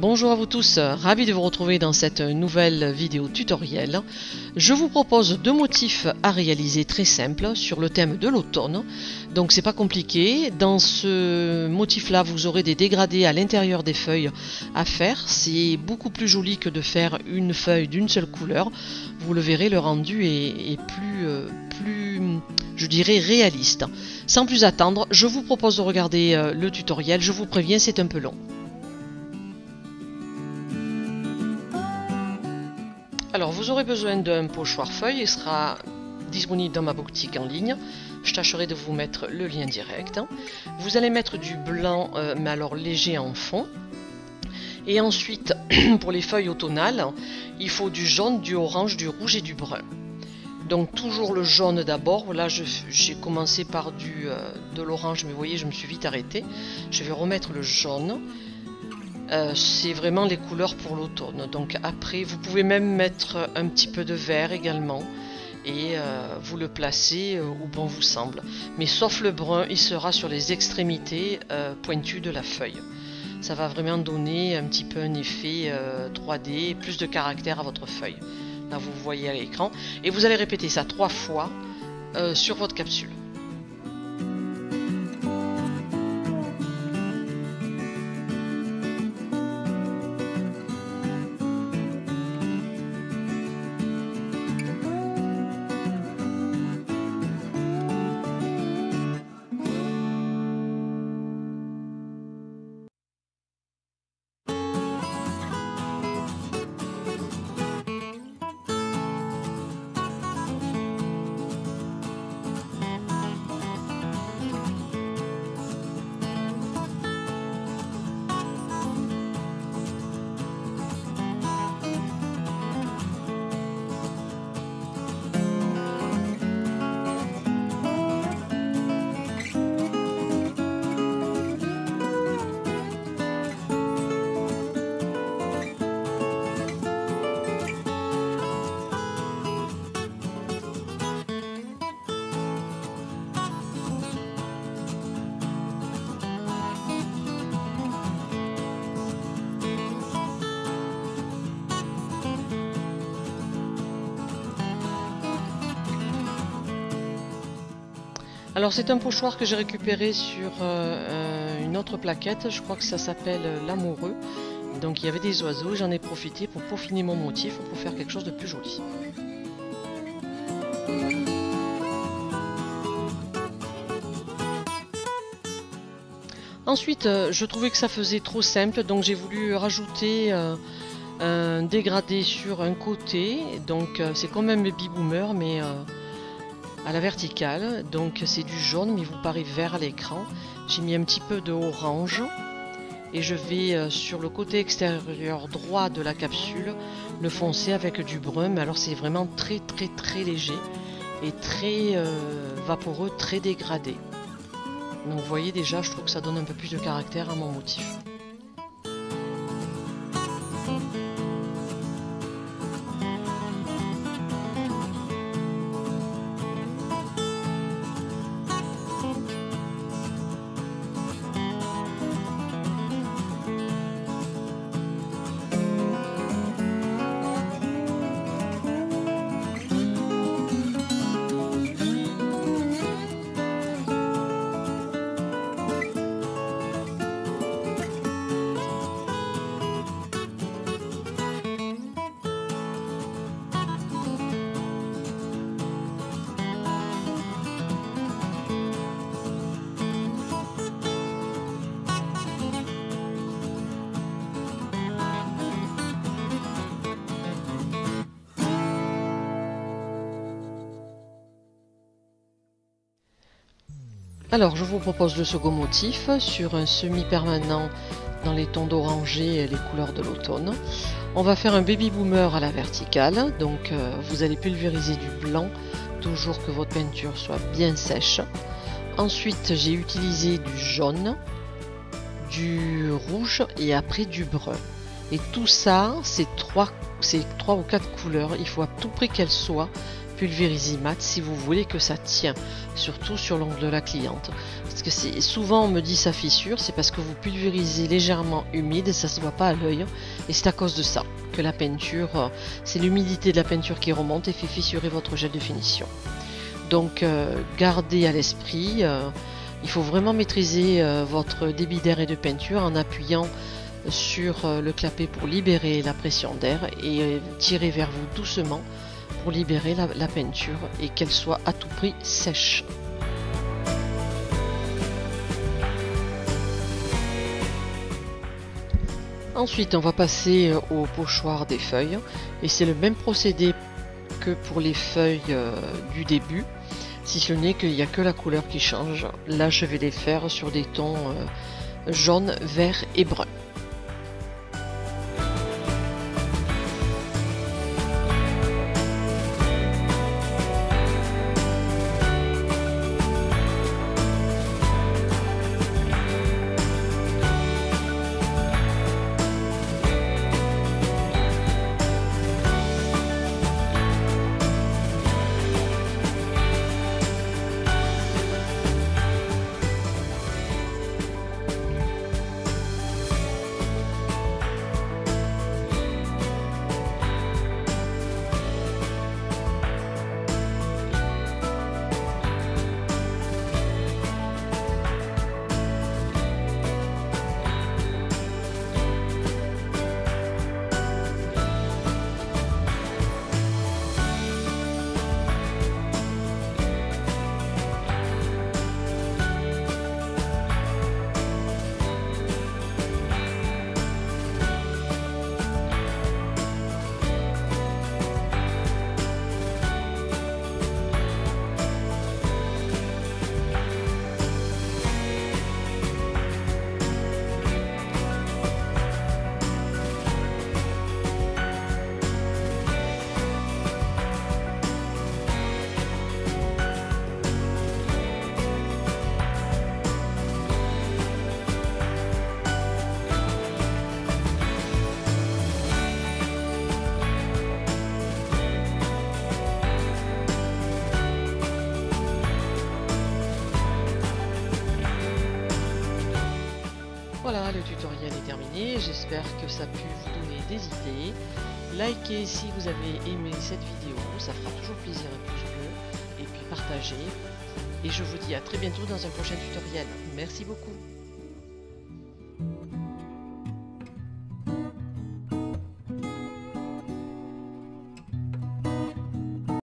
Bonjour à vous tous, ravi de vous retrouver dans cette nouvelle vidéo tutoriel. Je vous propose deux motifs à réaliser très simples sur le thème de l'automne, donc c'est pas compliqué. Dans ce motif là vous aurez des dégradés à l'intérieur des feuilles à faire, c'est beaucoup plus joli que de faire une feuille d'une seule couleur. Vous le verrez, le rendu est plus je dirais réaliste. Sans plus attendre, je vous propose de regarder le tutoriel. Je vous préviens, c'est un peu long. Alors vous aurez besoin d'un pochoir feuille, il sera disponible dans ma boutique en ligne, je tâcherai de vous mettre le lien direct. Vous allez mettre du blanc mais alors léger en fond, et ensuite pour les feuilles automnales il faut du jaune, du orange, du rouge et du brun. Donc toujours le jaune d'abord, là j'ai commencé par de l'orange mais vous voyez je me suis vite arrêtée, je vais remettre le jaune. C'est vraiment les couleurs pour l'automne. Donc après vous pouvez même mettre un petit peu de vert également et vous le placez où bon vous semble, mais sauf le brun, il sera sur les extrémités pointues de la feuille. Ça va vraiment donner un petit peu un effet 3D, plus de caractère à votre feuille. Là vous voyez à l'écran, et vous allez répéter ça 3 fois sur votre capsule. Alors c'est un pochoir que j'ai récupéré sur une autre plaquette, je crois que ça s'appelle l'amoureux. Donc il y avait des oiseaux, j'en ai profité pour peaufiner mon motif, pour faire quelque chose de plus joli. Ensuite je trouvais que ça faisait trop simple, donc j'ai voulu rajouter un dégradé sur un côté. Donc c'est quand même baby boomer mais à la verticale, donc c'est du jaune mais vous paraît vert à l'écran. J'ai mis un petit peu de orange et je vais sur le côté extérieur droit de la capsule le foncer avec du brun, mais alors c'est vraiment très léger et très vaporeux, très dégradé. Donc vous voyez déjà, je trouve que ça donne un peu plus de caractère à mon motif. Alors je vous propose le second motif sur un semi-permanent dans les tons d'oranger et les couleurs de l'automne. On va faire un baby boomer à la verticale, donc vous allez pulvériser du blanc, toujours que votre peinture soit bien sèche. Ensuite j'ai utilisé du jaune, du rouge et après du brun. Et tout ça, c'est 3 ou 4 couleurs, il faut à tout prix qu'elles soient pulvérisymate si vous voulez que ça tient, surtout sur l'ongle de la cliente. Parce que souvent on me dit ça fissure, c'est parce que vous pulvérisez légèrement humide et ça se voit pas à l'œil. Et c'est à cause de ça que la peinture, c'est l'humidité de la peinture qui remonte et fait fissurer votre gel de finition. Donc gardez à l'esprit, il faut vraiment maîtriser votre débit d'air et de peinture en appuyant sur le clapet pour libérer la pression d'air et tirer vers vous doucement pour libérer la peinture et qu'elle soit à tout prix sèche. Ensuite on va passer au pochoir des feuilles et c'est le même procédé que pour les feuilles du début, si ce n'est qu'il n'y a que la couleur qui change. Là je vais les faire sur des tons jaune, vert et brun. Voilà, le tutoriel est terminé, j'espère que ça a pu vous donner des idées. Likez si vous avez aimé cette vidéo, ça fera toujours plaisir à pouce bleu, et puis partagez. Et je vous dis à très bientôt dans un prochain tutoriel. Merci beaucoup.